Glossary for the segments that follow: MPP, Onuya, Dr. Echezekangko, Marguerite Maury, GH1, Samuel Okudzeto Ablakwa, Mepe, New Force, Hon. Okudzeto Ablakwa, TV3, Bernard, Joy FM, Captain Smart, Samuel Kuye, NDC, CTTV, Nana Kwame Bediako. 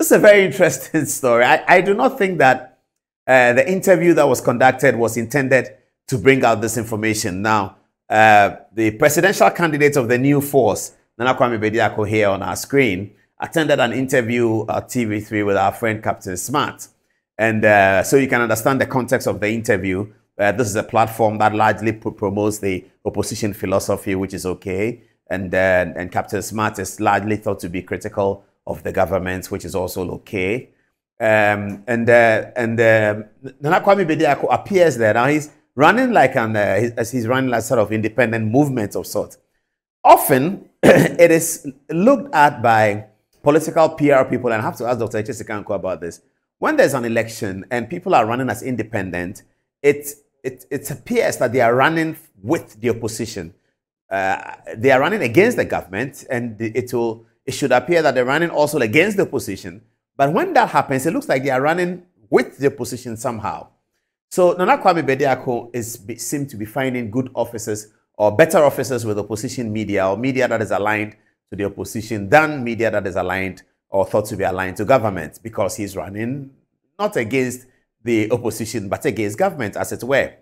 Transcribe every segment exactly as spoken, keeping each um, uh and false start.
This is a very interesting story. I, I do not think that uh, the interview that was conducted was intended to bring out this information. Now, uh, the presidential candidate of the New Force, Nana Kwame Bediako, here on our screen, attended an interview at T V three with our friend Captain Smart. And uh, so you can understand the context of the interview. Uh, this is a platform that largely pro promotes the opposition philosophy, which is okay. And, uh, and Captain Smart is largely thought to be critical of the government, which is also okay. Um, and uh, and uh, Nana Kwame Bediako appears there. Now he's running like an, uh, he's, he's running like sort of independent movement of sorts. Often it is looked at by political P R people, and I have to ask Doctor Echezekangko about this. When there's an election and people are running as independent, it, it, it appears that they are running with the opposition. Uh, they are running against the government, and it, will, it should appear that they're running also against the opposition. But when that happens, it looks like they are running with the opposition somehow. So Nana Kwame Bediako is seemed to be finding good officers or better officers with opposition media, or media that is aligned to the opposition than media that is aligned or thought to be aligned to government, because he's running not against the opposition, but against government, as it were.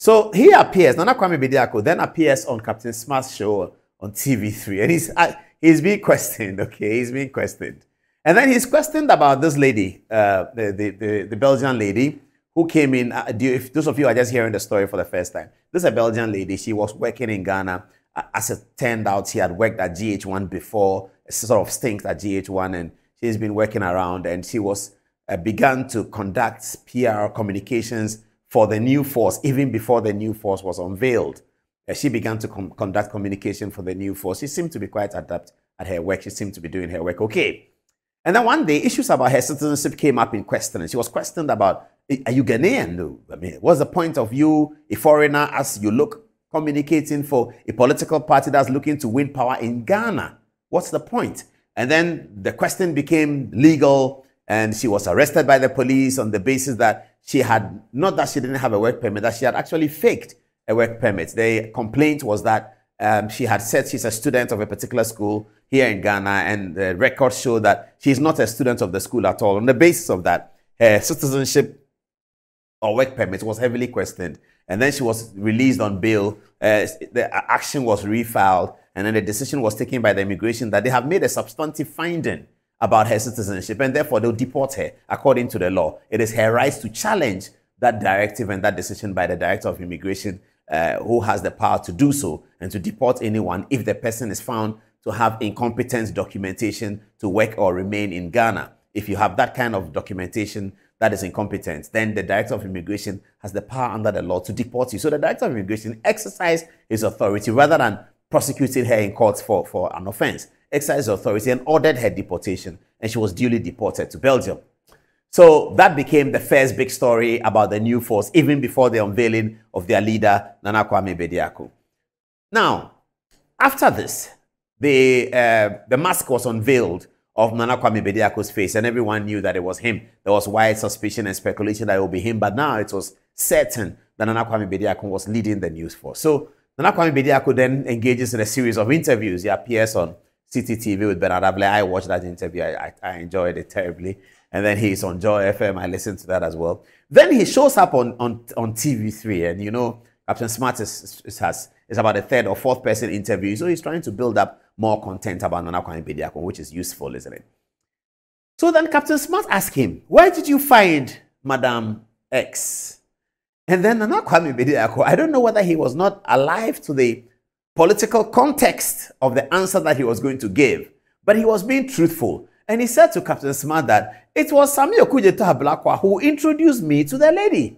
So he appears, Nana Kwame Bediako then appears on Captain Smart's show on T V three, and he's, uh, he's being questioned, okay? He's being questioned. And then he's questioned about this lady, uh, the, the, the, the Belgian lady who came in. Uh, do, if those of you are just hearing the story for the first time, this is a Belgian lady. She was working in Ghana. As it turned out, she had worked at G H one before, sort of stinks at G H one, and she's been working around, and she was uh, began to conduct P R communications for the New Force, even before the New Force was unveiled. Uh, she began to com conduct communication for the New Force. She seemed to be quite adept at her work. She seemed to be doing her work okay. And then one day, issues about her citizenship came up in question, and she was questioned about, are you Ghanaian? I mean, what's the point of you, a foreigner, as you look, communicating for a political party that's looking to win power in Ghana? What's the point? And then the question became legal, and she was arrested by the police on the basis that she had, not that she didn't have a work permit, that she had actually faked a work permit. The complaint was that um, she had said she's a student of a particular school here in Ghana, and the records show that she's not a student of the school at all. On the basis of that, her citizenship or work permit was heavily questioned. And then she was released on bail. Uh, the action was refiled. And then the decision was taken by the immigration that they have made a substantive finding about her citizenship, and therefore they'll deport her according to the law. It is her right to challenge that directive and that decision by the director of immigration, uh, who has the power to do so and to deport anyone if the person is found to have incompetent documentation to work or remain in Ghana. If you have that kind of documentation that is incompetent, then the director of immigration has the power under the law to deport you. So the director of immigration exercised his authority rather than prosecuting her in court for, for an offense. Exercised his authority and ordered her deportation, and she was duly deported to Belgium. So that became the first big story about the New Force, even before the unveiling of their leader, Nana Kwame Bediako. Now, after this, the, uh, the mask was unveiled of Nana Kwame Bediako's face, and everyone knew that it was him. There was wide suspicion and speculation that it would be him, but now it was certain that Nana Kwame Bediako was leading the News Force. So Nana Kwame Bediako then engages in a series of interviews. He appears on C T T V with Bernard. I watched that interview. I, I, I enjoyed it terribly. And then he's on Joy F M. I listened to that as well. Then he shows up on, on, on T V three, and you know, Captain Smart is, is, has, is about a third or fourth person interview, so he's trying to build up more content about Nana Kwame Bediako, which is useful, isn't it? So then Captain Smart asked him, where did you find Madam X? And then Nana Kwame Bediako, I don't know whether he was not alive to the political context of the answer that he was going to give, but he was being truthful. And he said to Captain Smart that it was Samuel Kuye Ablakwa who introduced me to the lady.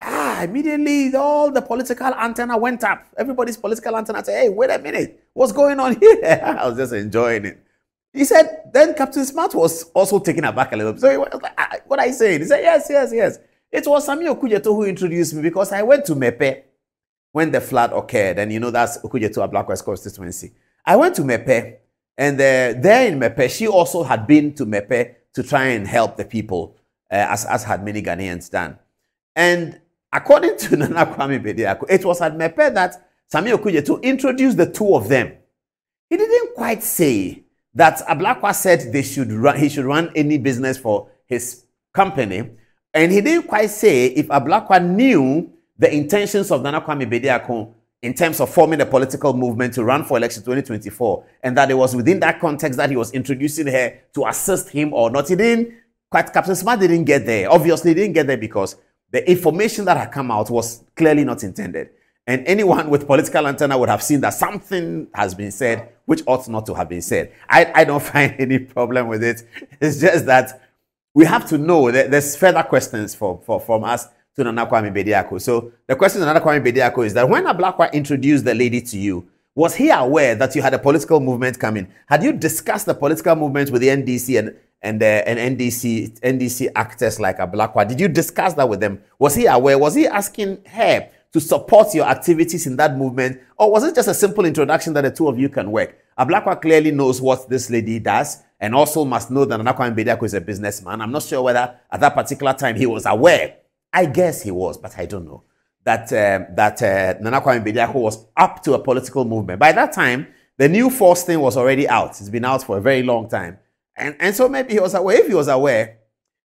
Ah, immediately all the political antenna went up. Everybody's political antenna said, hey, wait a minute, what's going on here? I was just enjoying it. He said, then Captain Smart was also taken aback a little bit. So he was like, ah, what are you saying? He said, yes, yes, yes. It was Samuel Okudzeto who introduced me, because I went to Mepe when the flood occurred. And you know, that's Okudzeto Ablakwa's constituency. I went to Mepe, and uh, there in Mepe, she also had been to Mepe to try and help the people, uh, as, as had many Ghanaians done. And according to Nana Kwame Bediako, it was at Mepe that Samuel Kuye introduced the two of them. He didn't quite say that Ablakwa said they should run, he should run any business for his company. And he didn't quite say if Ablakwa knew the intentions of Nana Kwame Bediako in terms of forming a political movement to run for election twenty twenty-four, and that it was within that context that he was introducing her to assist him or not. He didn't quite, Captain Smart didn't get there. Obviously, he didn't get there because the information that had come out was clearly not intended. And anyone with political antenna would have seen that something has been said which ought not to have been said. I, I don't find any problem with it. It's just that we have to know that there's further questions for, for, from us to Nana Kwame Bediako. So the question to Nana Kwame Bediako is that when Ablakwa introduced the lady to you, was he aware that you had a political movement coming? Had you discussed the political movement with the N D C and, and, uh, and N D C, N D C actors like Ablakwa? Did you discuss that with them? Was he aware? Was he asking her to support your activities in that movement? Or was it just a simple introduction that the two of you can work? Ablakwa clearly knows what this lady does and also must know that Nana Kwame Bediako is a businessman. I'm not sure whether at that particular time he was aware. I guess he was, but I don't know. That, uh, that uh, Nana Kwame Bediako was up to a political movement. By that time, the New Force thing was already out. It's been out for a very long time. And, and so maybe he was aware. If he was aware.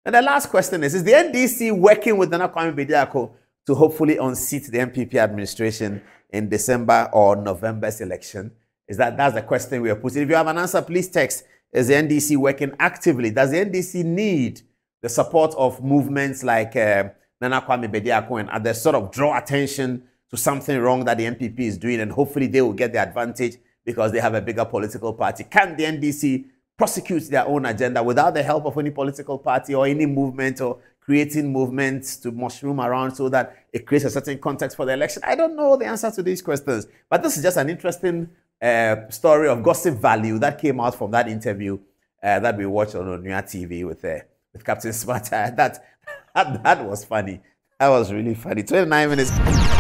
And the last question is, is the N D C working with Nana Kwame Bediako to hopefully unseat the M P P administration in December or November's election? Is that that's the question we are putting? If you have an answer, please text. Is the N D C working actively? Does the N D C need the support of movements like uh, Nana Kwame Bediako and others, sort of draw attention to something wrong that the M P P is doing, and hopefully they will get the advantage because they have a bigger political party? Can the N D C prosecute their own agenda without the help of any political party or any movement, or creating movements to mushroom around so that it creates a certain context for the election? I don't know the answer to these questions, but this is just an interesting uh, story of gossip value that came out from that interview uh, that we watched on Onuya T V with uh, with Captain Smart. Uh, that, that that was funny. That was really funny. twenty-nine minutes.